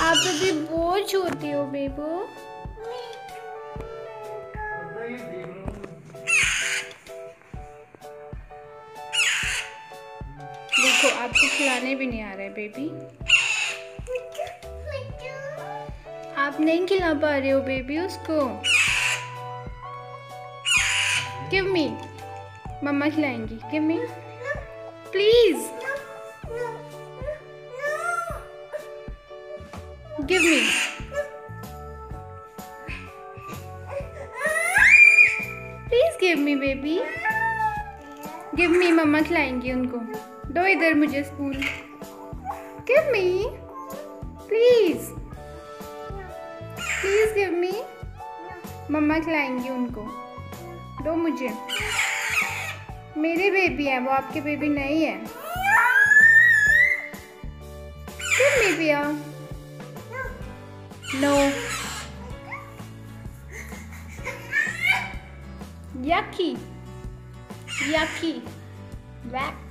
आप अभी बोझ होती हो बेबू। देखो आपको खिलाने भी नहीं आ रहा है बेबी, आप नहीं खिला पा रहे हो बेबी उसको। गिव मी, मम्मा खिलाएंगी। Give me please, give me. Please give me baby, give me, मम्मा खिलाएंगी उनको। दो इधर मुझे spoon. Give me please, please give me, मम्मा खिलाएंगी उनको। दो मुझे, मेरे बेबी है वो, आपके बेबी नहीं है। गिव मी पिया। No. Yucky. Yucky. Wack.